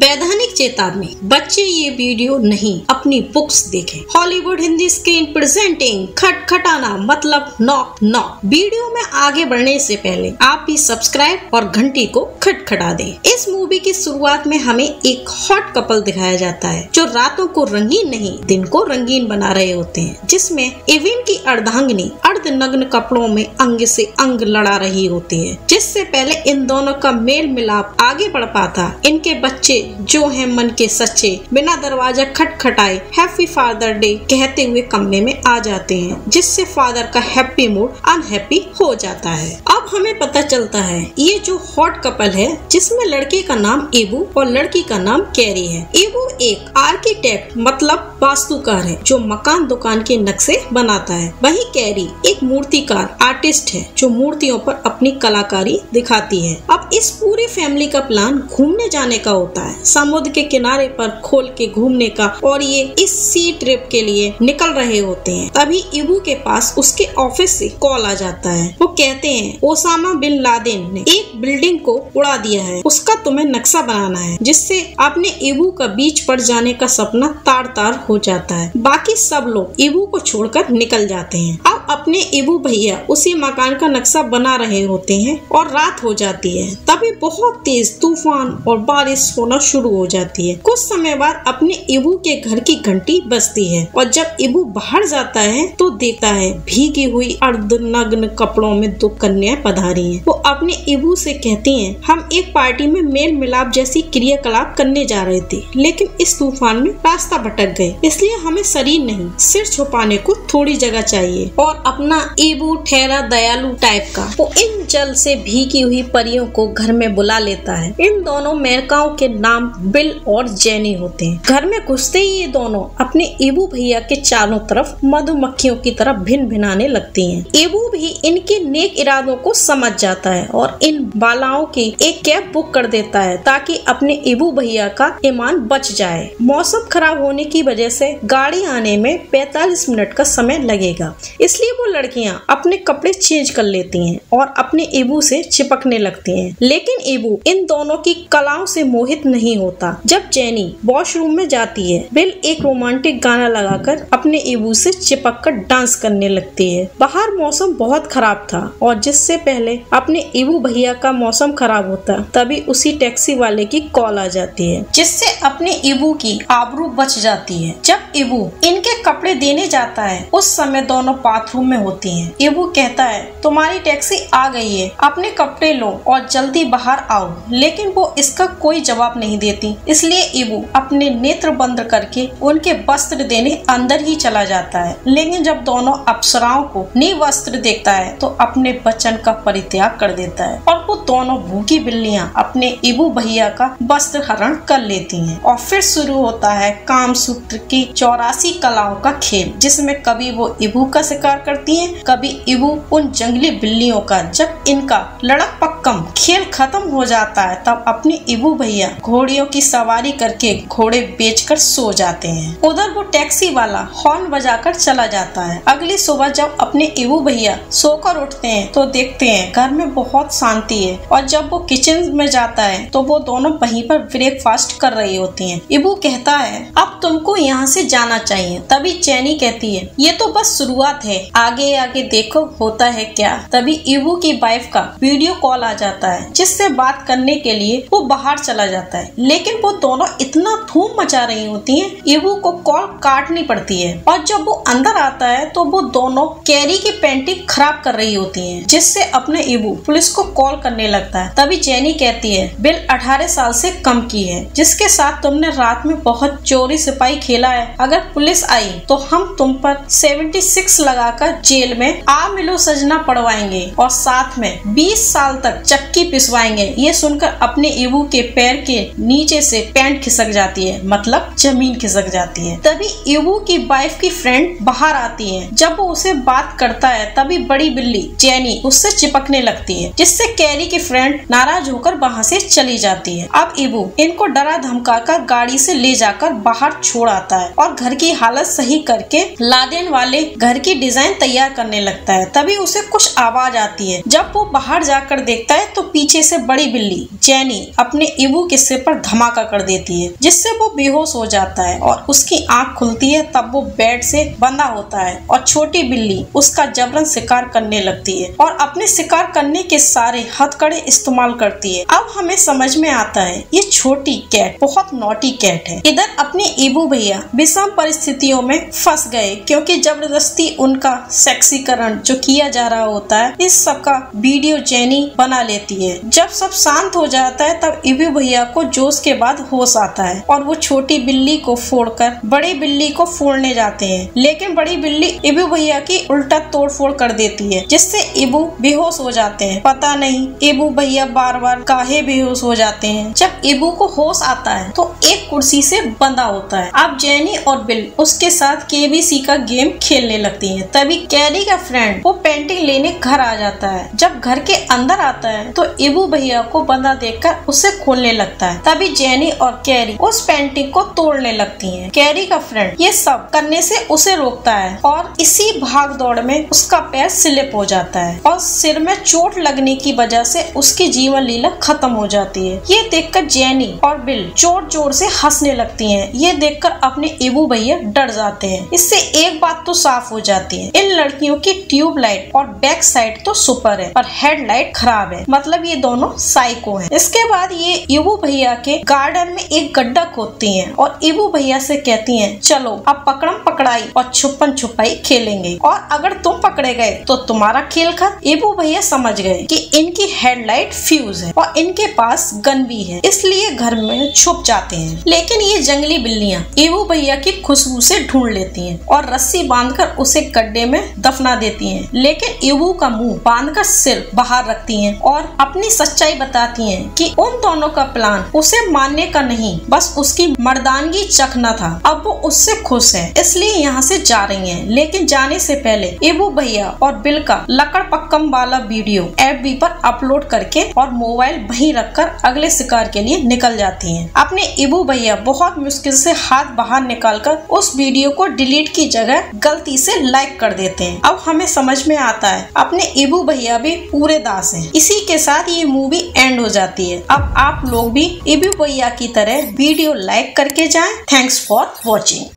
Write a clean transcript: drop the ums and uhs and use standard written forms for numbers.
वैधानिक चेतावनी, बच्चे ये वीडियो नहीं अपनी बुक्स देखें। हॉलीवुड हिंदी स्क्रीन प्रेजेंटिंग खटखटाना मतलब नॉक नॉक। वीडियो में आगे बढ़ने से पहले आप भी सब्सक्राइब और घंटी को खटखटा दें। इस मूवी की शुरुआत में हमें एक हॉट कपल दिखाया जाता है जो रातों को रंगीन नहीं दिन को रंगीन बना रहे होते हैं, जिसमें इविन की अर्धांगिनी अर्धनग्न कपड़ों में अंग से अंग लड़ा रही होती है। जिससे पहले इन दोनों का मेल मिलाप आगे बढ़ पाता, इनके बच्चे जो है मन के सच्चे बिना दरवाजा खटखटाए हैप्पी फादर डे कहते हुए कमरे में आ जाते हैं, जिससे फादर का हैप्पी मूड अनहैप्पी हो जाता है। अब हमें पता चलता है ये जो हॉट कपल है जिसमें लड़के का नाम एबू और लड़की का नाम कैरी है। एबू एक आर्किटेक्ट मतलब वास्तुकार है जो मकान दुकान के नक्शे बनाता है। वही कैरी एक मूर्तिकार आर्टिस्ट है जो मूर्तियों पर अपनी कलाकारी दिखाती है। अब इस पूरी फैमिली का प्लान घूमने जाने का होता है, समुद्र के किनारे पर खोल के घूमने का, और ये इस सी ट्रिप के लिए निकल रहे होते हैं। तभी इबू के पास उसके ऑफिस से कॉल आ जाता है। वो कहते हैं ओसामा बिन लादेन ने एक बिल्डिंग को उड़ा दिया है, उसका तुम्हें नक्शा बनाना है, जिससे अपने इबू का बीच पर जाने का सपना तार तार हो जाता है। बाकी सब लोग इबू को छोड़कर निकल जाते हैं। अब अपने इबू भैया उसी मकान का नक्शा बना रहे होते हैं और रात हो जाती है। तभी बहुत तेज तूफान और बारिश होना शुरू हो जाती है। कुछ समय बाद अपने इबू के घर की घंटी बजती है और जब इबू बाहर जाता है तो देखता है भीगी हुई अर्धनग्न कपड़ों में दो कन्याएं पधारी हैं। वो अपने इबू से कहती हैं हम एक पार्टी में मेल मिलाप जैसी क्रियाकलाप करने जा रहे थे, लेकिन इस तूफान में रास्ता भटक गए, इसलिए हमें शरीर नहीं सिर छुपाने को थोड़ी जगह चाहिए। और अपना इबू ठहरा दयालु टाइप का, वो इन जल से भीगी हुई परियों को घर में बुला लेता है। इन दोनों मेरकाओं के नाम बिल और जेनी होते हैं। घर में घुसते ही ये दोनों अपने एबू भैया के चारों तरफ मधुमक्खियों की तरफ भिन भिनाने लगती हैं। एबू भी इनके नेक इरादों को समझ जाता है और इन बालाओं की एक कैब बुक कर देता है ताकि अपने एबू भैया का ईमान बच जाए। मौसम खराब होने की वजह से गाड़ी आने में 45 मिनट का समय लगेगा, इसलिए वो लड़कियाँ अपने कपड़े चेंज कर लेती है और अपने एबू से चिपकने लगती है। लेकिन एबू इन दोनों की कलाओं से मोहित नहीं होता। जब जेनी वॉशरूम में जाती है, बिल एक रोमांटिक गाना लगाकर अपने एबू से चिपक कर डांस करने लगती है। बाहर मौसम बहुत खराब था और जिससे पहले अपने एबू भैया का मौसम खराब होता, तभी उसी टैक्सी वाले की कॉल आ जाती है, जिससे अपने एबू की आबरू बच जाती है। जब एबू इनके कपड़े देने जाता है उस समय दोनों बाथरूम में होती है। एबू कहता है तुम्हारी टैक्सी आ गई है, अपने कपड़े लो और जल्दी बाहर आओ, लेकिन वो इसका कोई जवाब नहीं देती, इसलिए एबू अपने नेत्र बंद करके उनके वस्त्र देने अंदर ही चला जाता है। लेकिन जब दोनों अप्सराओं को निवस्त्र देखता है तो अपने वचन का परित्याग कर देता है और वो दोनों भूखी बिल्लियां अपने एबू भैया का वस्त्र हरण कर लेती हैं। और फिर शुरू होता है कामसूत्र की 84 कलाओं का खेल, जिसमें कभी वो एबू का शिकार करती है, कभी एबू उन जंगली बिल्लियों का। जब इनका लड़क पक्कम खेल खत्म हो जाता है तब अपने एबू भैया घोड़ियों की सवारी करके घोड़े बेचकर सो जाते हैं। उधर वो टैक्सी वाला हॉर्न बजाकर चला जाता है। अगली सुबह जब अपने एबू भैया सोकर उठते हैं तो देखते हैं घर में बहुत शांति है, और जब वो किचन में जाता है तो वो दोनों वहीं पर ब्रेकफास्ट कर रही होती हैं। एबू कहता है अब तुमको यहाँ से जाना चाहिए। तभी जेनी कहती है ये तो बस शुरुआत है, आगे आगे देखो होता है क्या। तभी एबू की वाइफ का वीडियो कॉल आ जाता है, जिससे बात करने के लिए वो बाहर चला जाता है, लेकिन वो दोनों इतना धूम मचा रही होती हैं, एबू को कॉल काटनी पड़ती है। और जब वो अंदर आता है तो वो दोनों कैरी की पेंटिंग खराब कर रही होती हैं, जिससे अपने एबू पुलिस को कॉल करने लगता है। तभी जेनी कहती है बिल 18 साल से कम की है, जिसके साथ तुमने रात में बहुत चोरी सिपाही खेला है, अगर पुलिस आई तो हम तुम पर 76 लगाकर जेल में आ मिलो सजना पड़वाएंगे और साथ में 20 साल तक चक्की पिसवाएंगे। ये सुनकर अपने एबू के पैर के नीचे से पैंट खिसक जाती है, मतलब जमीन खिसक जाती है। तभी एबू की वाइफ की फ्रेंड बाहर आती है। जब वो उसे बात करता है तभी बड़ी बिल्ली जेनी उससे चिपकने लगती है, जिससे कैरी की फ्रेंड नाराज होकर वहाँ से चली जाती है। अब एबू इनको डरा धमकाकर गाड़ी से ले जाकर बाहर छोड़ आता है और घर की हालत सही करके लादेन वाले घर की डिजाइन तैयार करने लगता है। तभी उसे कुछ आवाज आती है। जब वो बाहर जाकर देखता देखता है तो पीछे से बड़ी बिल्ली जैनी अपने इवू के सिर पर धमाका कर देती है, जिससे वो बेहोश हो जाता है और उसकी आंख खुलती है। तब वो बेड से बंधा होता है और छोटी बिल्ली उसका जबरन शिकार करने लगती है और अपने शिकार करने के सारे हथकड़े इस्तेमाल करती है। अब हमें समझ में आता है ये छोटी कैट बहुत नॉटी कैट है। इधर अपने इबू भैया विषम परिस्थितियों में फंस गए, क्योंकि जबरदस्ती उनका सेक्सीकरण जो किया जा रहा होता है, इस सब का वीडियो जैनी बना लेती है। जब सब शांत हो जाता है तब इबू भैया को जोश के बाद होश आता है और वो छोटी बिल्ली को फोड़कर बड़ी बिल्ली को फोड़ने जाते हैं, लेकिन बड़ी बिल्ली इबू भैया की उल्टा तोड़फोड़ कर देती है, जिससे इबू बेहोश हो जाते हैं। पता नहीं इबू भैया बार बार काहे बेहोश हो जाते हैं। जब इबू को होश आता है तो एक कुर्सी से बंधा होता है। अब जैनी और बिल उसके साथ केबीसी का गेम खेलने लगती हैं। तभी कैरी का फ्रेंड वो पेंटिंग लेने घर आ जाता है। जब घर के अंदर आता है तो इबू भैया को बंधा देखकर उसे खोलने लगता है। तभी जैनी और कैरी उस पेंटिंग को तोड़ने लगती हैं। कैरी का फ्रेंड ये सब करने से उसे रोकता है और इसी भाग दौड़ में उसका पैर स्लिप हो जाता है और सिर में चोट लगने की वजह से उसकी जीवन लीला खत्म हो जाती है। ये देखकर जैनी और बिल जोर जोर से हंसने लगती हैं। ये देखकर अपने इबू भैया डर जाते हैं। इससे एक बात तो साफ हो जाती है, इन लड़कियों की ट्यूबलाइट और बैक साइड तो सुपर है और हेडलाइट खराब है, मतलब ये दोनों साइको हैं। इसके बाद ये इबू भैया के गार्डन में एक गड्ढा खोदती हैं और इबू भैया से कहती हैं, चलो अब पकड़म पकड़ाई और छुपन छुपाई खेलेंगे और अगर तुम पकड़े गए तो तुम्हारा खेल खत्म। इबू भैया समझ गए कि इनकी हेडलाइट फ्यूज है और इनके पास गन भी है, इसलिए घर में छुप जाते हैं। लेकिन ये जंगली बिल्लियां इबू भैया की खुशबू से ढूंढ लेती हैं और रस्सी बांधकर उसे गड्ढे में दफना देती हैं। लेकिन इबू का मुंह बांधकर सिर बाहर रखती हैं और अपनी सच्चाई बताती हैं कि उन दोनों का प्लान उसे मारने का नहीं, बस उसकी मर्दानगी चखना था। अब वो उससे खुश है, इसलिए यहाँ से जा रही हैं। लेकिन जाने से पहले इबू भैया और बिल का लकड़ पक्कम वाला वीडियो FB पर अपलोड करके और मोबाइल वहीं रखकर अगले शिकार के लिए निकल जाती हैं। अपने इबू भैया बहुत मुश्किल से हाथ बाहर निकालकर उस वीडियो को डिलीट की जगह गलती से लाइक कर देते हैं। अब हमें समझ में आता है अपने इबू भैया भी पूरे दास हैं। इसी के साथ ये मूवी एंड हो जाती है। अब आप लोग भी इबू भैया की तरह वीडियो लाइक करके जाएं। Thanks for watching.